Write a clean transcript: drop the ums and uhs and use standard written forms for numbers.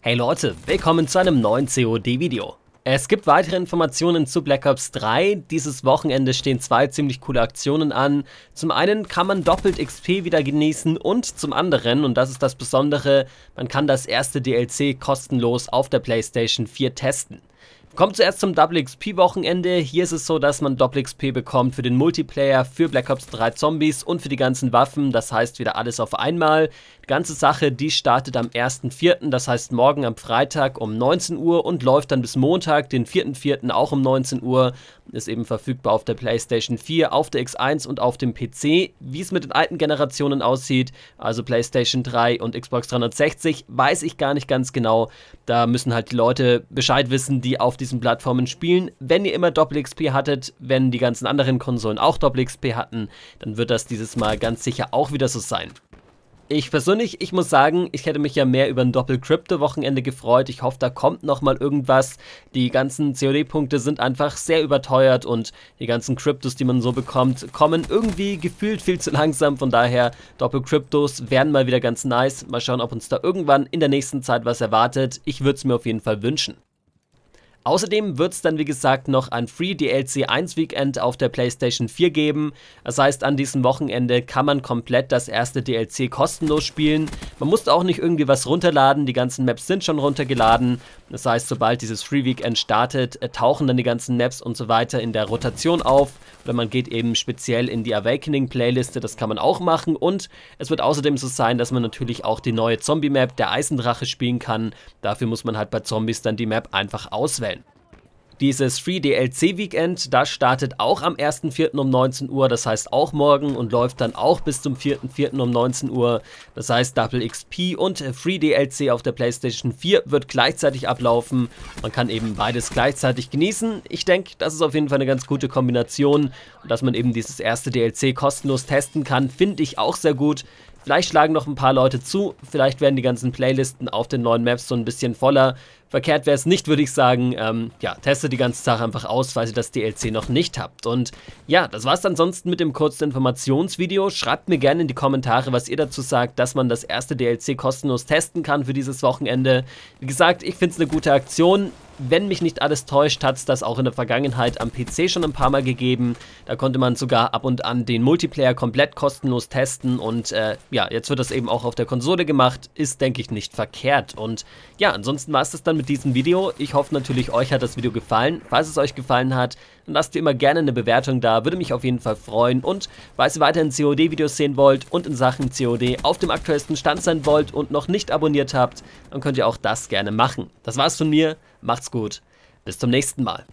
Hey Leute, willkommen zu einem neuen COD-Video. Es gibt weitere Informationen zu Black Ops 3. Dieses Wochenende stehen zwei ziemlich coole Aktionen an. Zum einen kann man doppelt XP wieder genießen und zum anderen, und das ist das Besondere, man kann das erste DLC kostenlos auf der PlayStation 4 testen. Kommt zuerst zum Double XP Wochenende. Hier ist es so, dass man Double XP bekommt für den Multiplayer, für Black Ops 3 Zombies und für die ganzen Waffen. Das heißt wieder alles auf einmal. Die ganze Sache, die startet am 1.4., das heißt morgen am Freitag um 19 Uhr und läuft dann bis Montag, den 4.4. auch um 19 Uhr. Ist eben verfügbar auf der PlayStation 4, auf der X1 und auf dem PC. Wie es mit den alten Generationen aussieht, also PlayStation 3 und Xbox 360, weiß ich gar nicht ganz genau. Da müssen halt die Leute Bescheid wissen, die auf diesen Plattformen spielen. Wenn ihr immer Doppel XP hattet, wenn die ganzen anderen Konsolen auch Doppel XP hatten, dann wird das dieses Mal ganz sicher auch wieder so sein. Ich persönlich, ich muss sagen, ich hätte mich ja mehr über ein Doppel-Crypto-Wochenende gefreut. Ich hoffe, da kommt nochmal irgendwas. Die ganzen COD-Punkte sind einfach sehr überteuert und die ganzen Kryptos, die man so bekommt, kommen irgendwie gefühlt viel zu langsam. Von daher, Doppel-Kryptos wären mal wieder ganz nice. Mal schauen, ob uns da irgendwann in der nächsten Zeit was erwartet. Ich würde es mir auf jeden Fall wünschen. Außerdem wird es dann, wie gesagt, noch ein Free DLC 1 Weekend auf der PlayStation 4 geben. Das heißt, an diesem Wochenende kann man komplett das erste DLC kostenlos spielen. Man muss auch nicht irgendwie was runterladen, die ganzen Maps sind schon runtergeladen. Das heißt, sobald dieses Free Weekend startet, tauchen dann die ganzen Maps und so weiter in der Rotation auf. Oder man geht eben speziell in die Awakening-Playliste, das kann man auch machen. Und es wird außerdem so sein, dass man natürlich auch die neue Zombie-Map der Eisendrache spielen kann. Dafür muss man halt bei Zombies dann die Map einfach auswählen. Dieses Free DLC Weekend, das startet auch am 1.4. um 19 Uhr, das heißt auch morgen und läuft dann auch bis zum 4.4. um 19 Uhr. Das heißt, Double XP und Free DLC auf der PlayStation 4 wird gleichzeitig ablaufen. Man kann eben beides gleichzeitig genießen. Ich denke, das ist auf jeden Fall eine ganz gute Kombination. Und dass man eben dieses erste DLC kostenlos testen kann, finde ich auch sehr gut. Vielleicht schlagen noch ein paar Leute zu, vielleicht werden die ganzen Playlisten auf den neuen Maps so ein bisschen voller. Verkehrt wäre es nicht, würde ich sagen. Ja, testet die ganze Sache einfach aus, falls ihr das DLC noch nicht habt. Und ja, das war's ansonsten mit dem kurzen Informationsvideo. Schreibt mir gerne in die Kommentare, was ihr dazu sagt, dass man das erste DLC kostenlos testen kann für dieses Wochenende. Wie gesagt, ich finde es eine gute Aktion. Wenn mich nicht alles täuscht, hat es das auch in der Vergangenheit am PC schon ein paar Mal gegeben. Da konnte man sogar ab und an den Multiplayer komplett kostenlos testen und ja, jetzt wird das eben auch auf der Konsole gemacht. Ist, denke ich, nicht verkehrt. Und ja, ansonsten war es das dann mit diesem Video. Ich hoffe natürlich, euch hat das Video gefallen. Falls es euch gefallen hat, dann lasst ihr immer gerne eine Bewertung da. Würde mich auf jeden Fall freuen. Und falls ihr weiterhin COD-Videos sehen wollt und in Sachen COD auf dem aktuellsten Stand sein wollt und noch nicht abonniert habt, dann könnt ihr auch das gerne machen. Das war's von mir. Macht's gut. Bis zum nächsten Mal.